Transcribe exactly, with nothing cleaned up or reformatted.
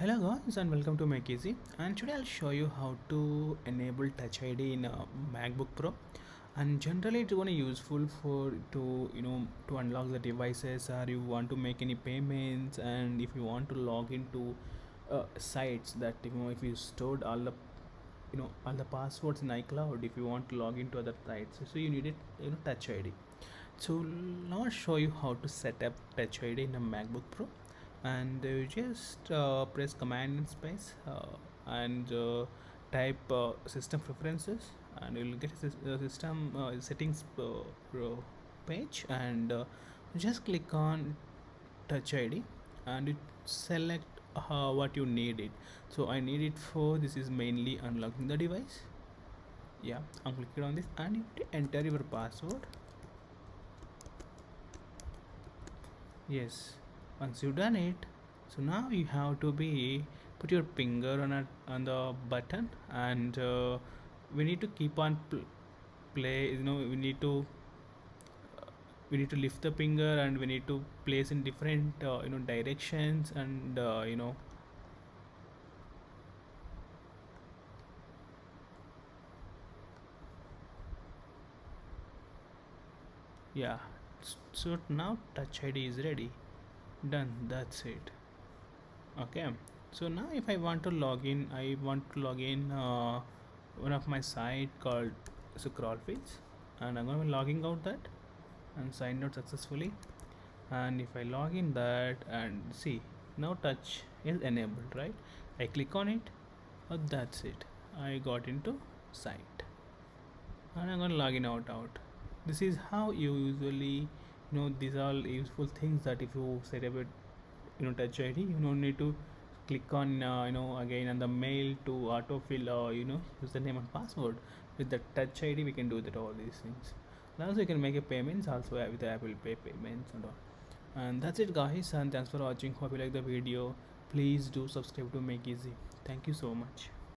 Hello guys and welcome to MakeEAsy, and today I'll show you how to enable Touch I D in a MacBook Pro. And generally it's gonna be useful for to you know to unlock the devices, or you want to make any payments, and if you want to log into uh, sites that you know if you stored all the you know all the passwords in iCloud, if you want to log into other sites, so you needed you know Touch I D. So now I'll show you how to set up Touch I D in a MacBook Pro. And you just uh, press command and space uh, and uh, type uh, system preferences, and you'll get a system uh, settings page, and uh, just click on Touch I D and you select uh, what you need it. So I need it for this is mainly unlocking the device. Yeah, I'm clicking on this and you have to enter your password. Yes. Once you've done it, so now you have to be put your finger on a, on the button, and uh, we need to keep on pl play. You know, we need to uh, we need to lift the finger, and we need to place in different uh, you know directions, and uh, you know. Yeah. So now Touch I D is ready. Done, that's it. Okay, so now if I want to log in, I want to log in uh, one of my site called Scroll Feeds, and I'm going to be logging out that and signed out successfully. And if I log in that, and see, now touch is enabled, right? I click on it, oh, that's it. I got into site and I'm going to log in out out. This is how you usually You know these are useful things that if you set up it, you know Touch I D, you don't need to click on uh, you know again on the mail to autofill or uh, you know username and password. With the Touch I D we can do that all these things. And also you can make a payments also with the Apple Pay payments and all. And that's it guys, and thanks for watching. Hope you like the video. Please do subscribe to MakeEAsy. Thank you so much.